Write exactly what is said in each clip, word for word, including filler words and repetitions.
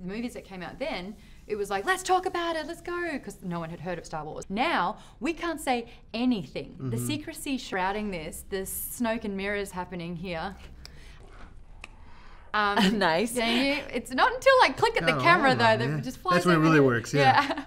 the movies that came out then, it was like, let's talk about it, let's go, because no one had heard of Star Wars. Now, we can't say anything. Mm-hmm. The secrecy shrouding this, the Snoke and mirrors happening here. Um, nice. Yeah, you, it's not until I click at not the camera, though, that yeah. just flies That's where it really in. works, yeah. yeah.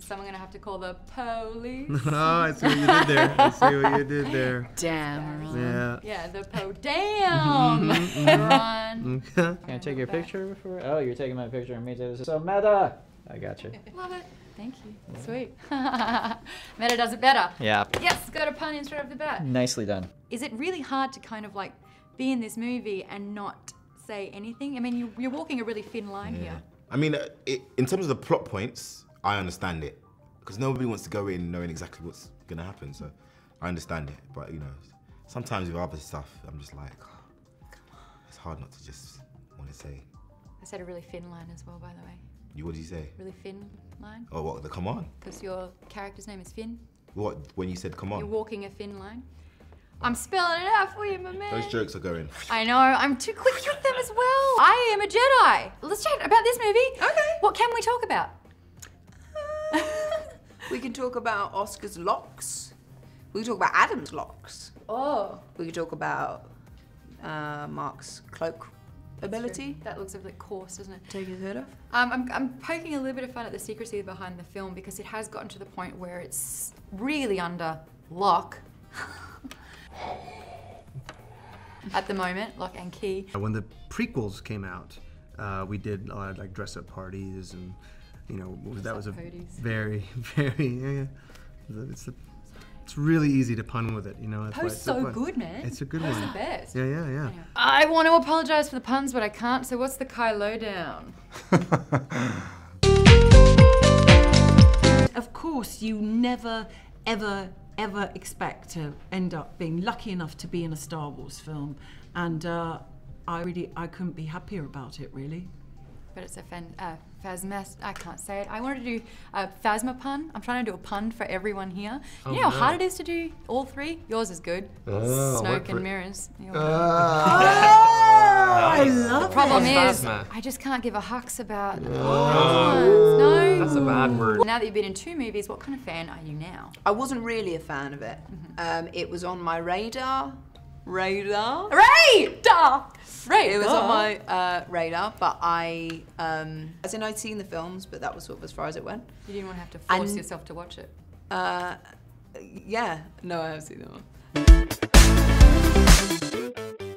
Someone gonna have to call the police. Oh, I see what you did there. I see what you did there. Damn. Yeah. Yeah, the po. Damn. Mm-hmm, mm-hmm. on. Can I take your back. picture before? Oh, you're taking my picture of me too. So meta. I got you. Love it. Thank you. Yeah. Sweet. Meta does it better. Yeah. Yes. Got a pun in straight off the bat. Nicely done. Is it really hard to kind of like be in this movie and not say anything? I mean, you, you're walking a really thin line yeah. here. I mean, it, in terms of the plot points, I understand it, because nobody wants to go in knowing exactly what's gonna happen, so I understand it, but you know, sometimes with other stuff, I'm just like, oh, come on. It's hard not to just want to say. I said a really thin line as well, by the way. You, what did you say? Really thin line. Oh, what, the come on? Because your character's name is Finn. What, when you said come on? You're walking a thin line. I'm spelling it out for you, my man. Those jokes are going. I know, I'm too quick with them as well. I am a Jedi. Let's chat about this movie. Okay. What can we talk about? We can talk about Oscar's locks. We can talk about Adam's locks. Oh. We can talk about uh, Mark's cloak That's ability. True. That looks a bit coarse, doesn't it? Take his head off. Um, I'm, I'm poking a little bit of fun at the secrecy behind the film because it has gotten to the point where it's really under lock. At the moment, lock and key. When the prequels came out, uh, we did a lot of like dress-up parties and you know, that was a very, very, yeah, yeah. It's, the, it's really easy to pun with it, you know. That's why it's so good, man. It's a good one. It's the best. Yeah, yeah, yeah. Anyway. I want to apologize for the puns, but I can't, so what's the Kylo down? Of course, you never, ever, ever expect to end up being lucky enough to be in a Star Wars film. And uh, I really, I couldn't be happier about it, really. But it's a fan, uh, Phasma, I can't say it. I wanted to do a Phasma pun. I'm trying to do a pun for everyone here. Oh, you know no. how hard it is to do all three? Yours is good. Oh, Snoke and mirrors. Oh, oh, I love it. The problem is, Phasma. I just can't give a hux about oh. Oh. No. That's a bad word. Now that you've been in two movies, what kind of fan are you now? I wasn't really a fan of it. Mm-hmm. um, it was on my radar. Radar? Radar! Radar! It was on my uh, radar, but I, um, as in I'd seen the films, but that was sort of as far as it went. You didn't want to have to force and, yourself to watch it? Uh, yeah. No, I haven't seen that one.